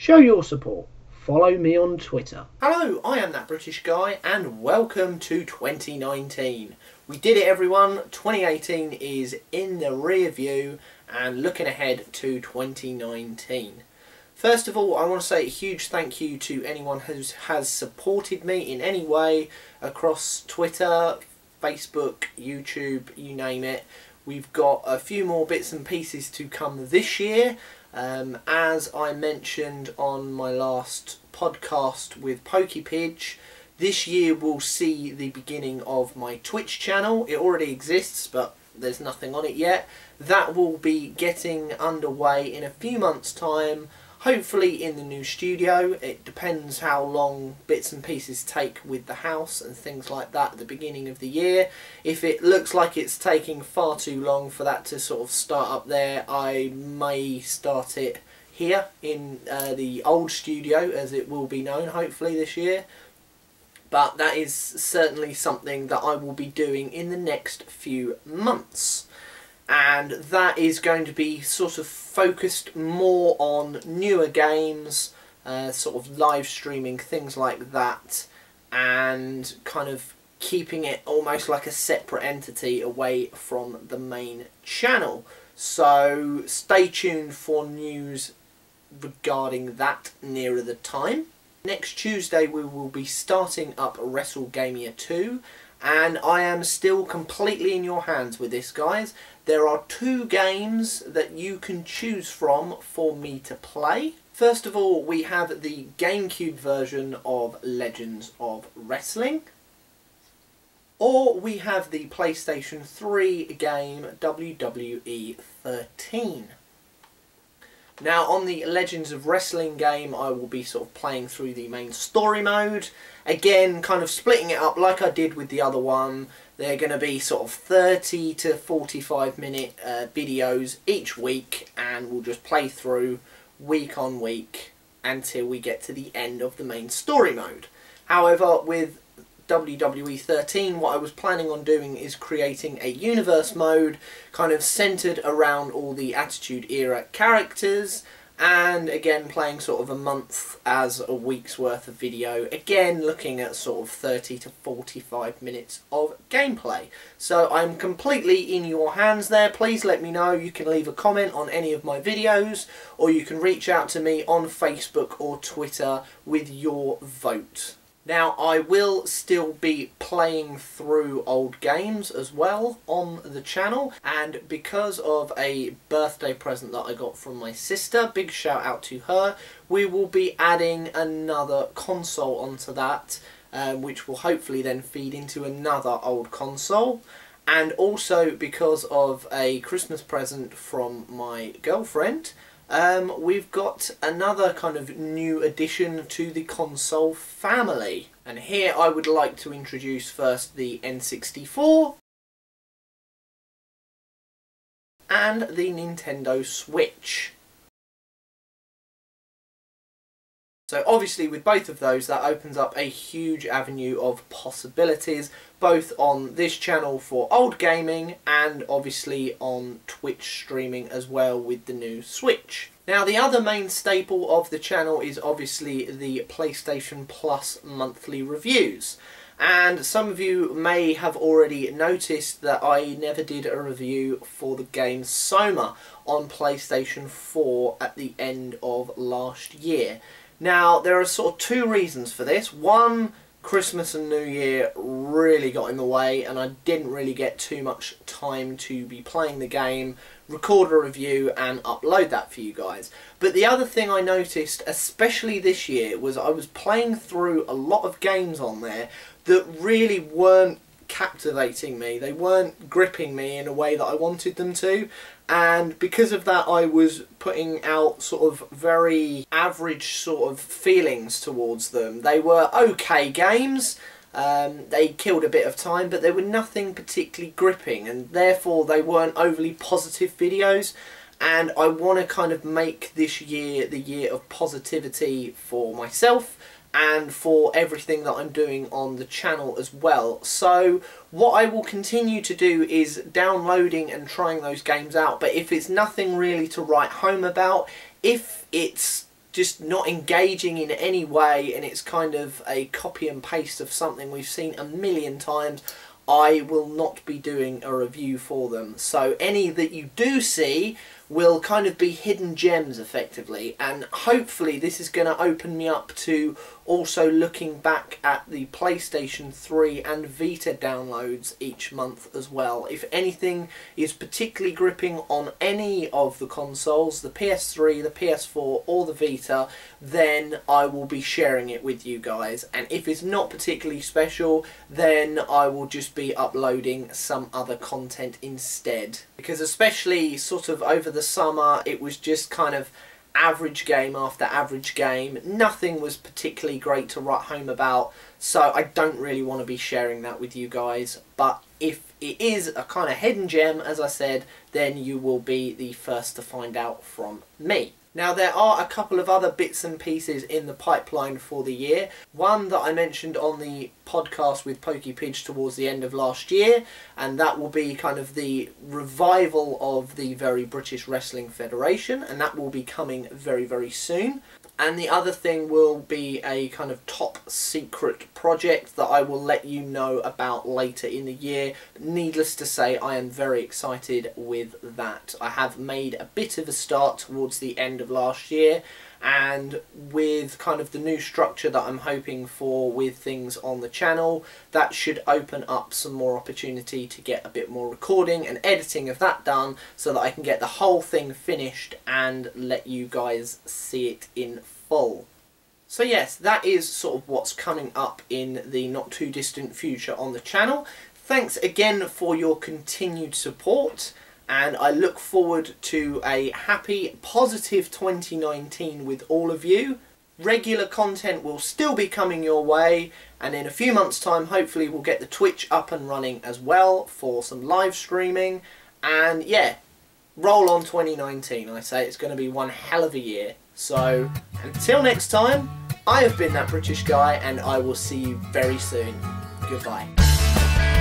Show your support. Follow me on Twitter. Hello, I am ThatBritishGuy and welcome to 2019. We did it, everyone. 2018 is in the rear view and looking ahead to 2019. First of all, I want to say a huge thank you to anyone who has supported me in any way across Twitter, Facebook, YouTube, you name it. We've got a few more bits and pieces to come this year. As I mentioned on my last podcast with PokePidge, this year we'll see the beginning of my Twitch channel. It already exists, but there's nothing on it yet. That will be getting underway in a few months' time, hopefully in the new studio. It depends how long bits and pieces take with the house and things like that at the beginning of the year. If it looks like it's taking far too long for that to sort of start up there, I may start it here in the old studio, as it will be known hopefully this year. But that is certainly something that I will be doing in the next few months. And that is going to be sort of focused more on newer games, sort of live streaming, things like that, and kind of keeping it almost like a separate entity away from the main channel. So stay tuned for news regarding that nearer the time. Next Tuesday we will be starting up WrestleGamia 2. And I am still completely in your hands with this, guys. There are two games that you can choose from for me to play. First of all, we have the GameCube version of Legends of Wrestling. Or we have the PlayStation 3 game WWE 13. Now, on the Legends of Wrestling game, I will be sort of playing through the main story mode. Again, kind of splitting it up like I did with the other one. They're going to be sort of 30 to 45 minute videos each week, and we'll just play through week on week until we get to the end of the main story mode. However, with WWE 13, what I was planning on doing is creating a universe mode kind of centred around all the Attitude Era characters, and again playing sort of a month as a week's worth of video, again looking at sort of 30 to 45 minutes of gameplay. So I'm completely in your hands there. Please let me know. You can leave a comment on any of my videos, or you can reach out to me on Facebook or Twitter with your vote. Now, I will still be playing through old games as well on the channel, and because of a birthday present that I got from my sister, big shout out to her, we will be adding another console onto that, which will hopefully then feed into another old console. And also because of a Christmas present from my girlfriend, we've got another kind of new addition to the console family. And here I would like to introduce first the N64 and the Nintendo Switch. So obviously with both of those, that opens up a huge avenue of possibilities, both on this channel for old gaming and obviously on Twitch streaming as well with the new Switch. Now, the other main staple of the channel is obviously the PlayStation Plus monthly reviews. And some of you may have already noticed that I never did a review for the game Soma on PlayStation 4 at the end of last year. Now, there are sort of two reasons for this. One, Christmas and New Year really got in the way and I didn't really get too much time to be playing the game, record a review and upload that for you guys. But the other thing I noticed, especially this year, was I was playing through a lot of games on there that really weren't captivating me. They weren't gripping me in a way that I wanted them to, and because of that I was putting out sort of very average sort of feelings towards them. They were okay games, they killed a bit of time, but they were nothing particularly gripping, and therefore they weren't overly positive videos. And I want to kind of make this year the year of positivity for myself and for everything that I'm doing on the channel as well. So what I will continue to do is downloading and trying those games out, but if it's nothing really to write home about, if it's just not engaging in any way, and it's kind of a copy and paste of something we've seen a million times, I will not be doing a review for them. So any that you do see will kind of be hidden gems effectively, and hopefully this is going to open me up to also looking back at the PlayStation 3 and Vita downloads each month as well. If anything is particularly gripping on any of the consoles, the PS3, the PS4 or the Vita, then I will be sharing it with you guys, and if it's not particularly special, then I will just be uploading some other content instead, because especially sort of over the summer it was just kind of average game after average game. Nothing was particularly great to write home about, so I don't really want to be sharing that with you guys. But if it is a kind of hidden gem, as I said, then you will be the first to find out from me. Now, there are a couple of other bits and pieces in the pipeline for the year. One that I mentioned on the podcast with PokePidge towards the end of last year, and that will be kind of the revival of the very British Wrestling Federation, and that will be coming very, very soon. And the other thing will be a kind of top secret project that I will let you know about later in the year. Needless to say, I am very excited with that. I have made a bit of a start towards the end of last year, and with kind of the new structure that I'm hoping for with things on the channel, that should open up some more opportunity to get a bit more recording and editing of that done, so that I can get the whole thing finished and let you guys see it in full. So yes, that is sort of what's coming up in the not too distant future on the channel. Thanks again for your continued support, and I look forward to a happy, positive 2019 with all of you. Regular content will still be coming your way, and in a few months' time, hopefully we'll get the Twitch up and running as well for some live streaming. And yeah, roll on 2019, I say. It's going to be one hell of a year. So until next time, I have been ThatBritishGuy, and I will see you very soon. Goodbye.